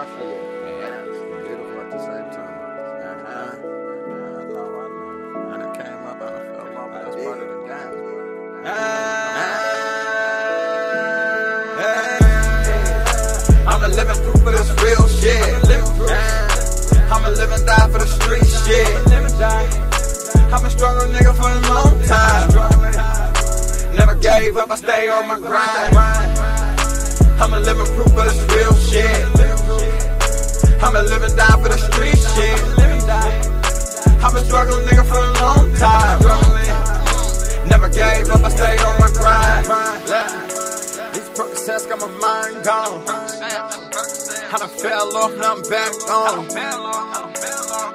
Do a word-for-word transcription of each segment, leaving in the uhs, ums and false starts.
I feel. Yeah. It's beautiful at the same time. Uh-huh. I know, I know. When it came up, I fell off. That's part of the game. Ah, I'm a living proof of this real shit. I'm a living die for the street shit. I'm a struggling nigga for a long time. Never gave up, I stay on my grind. I'm a living proof of this real shit. I'm a living die for the street shit. I'm a struggling nigga for a long time. Never gave up, I stayed on my grind. These process got my mind gone. I done fell off, now I'm back on.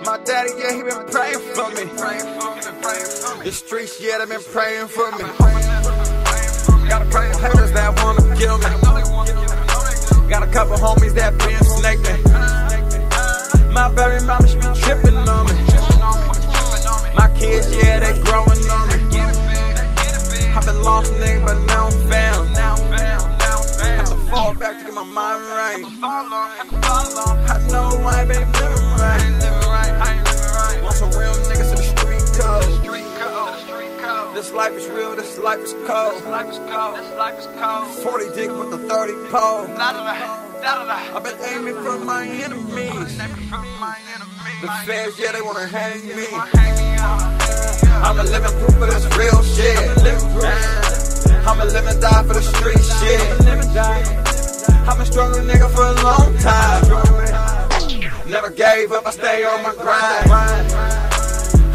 My daddy, yeah, he been praying for me. The streets, yeah, they been praying for me. Gotta pray for haters that wanna kill me. Got a couple homies that been snaking. My Barry mama, she be tripping on me. My kids, yeah, they growing on me. I've been lost, nigga, but now I'm found. Have to fall back to get my mind right. I know I ain't been living right. Want some real niggas in the street code. This life is real, this life is cold. Forty dick with the thirty pole. I've been aiming for my enemies. The fans, yeah, they wanna hang me. I'm a living proof of this real shit. I'm a living die for the street shit. I'm a struggling nigga for a long time. Never gave up, I stay on my grind.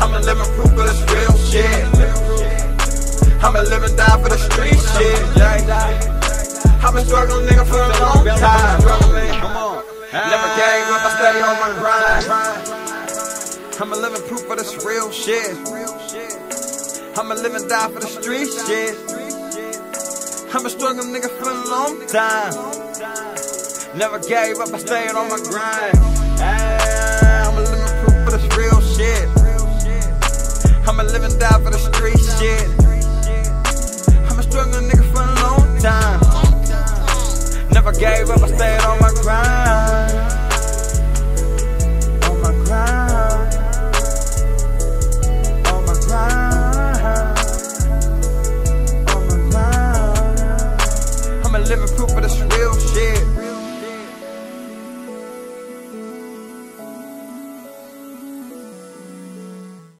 I'm a living proof of this real shit. I'm a living die for the street shit. I've been struggling, nigga, for a long time. Come on. Never gave up, I stay on my grind. I'm a living proof of this real shit. I'm a living die for the street shit. I'm a struggling nigga for a long time. Never gave up, I stayed on my grind. I'm a living proof of this real shit. I'm a living die for the street shit.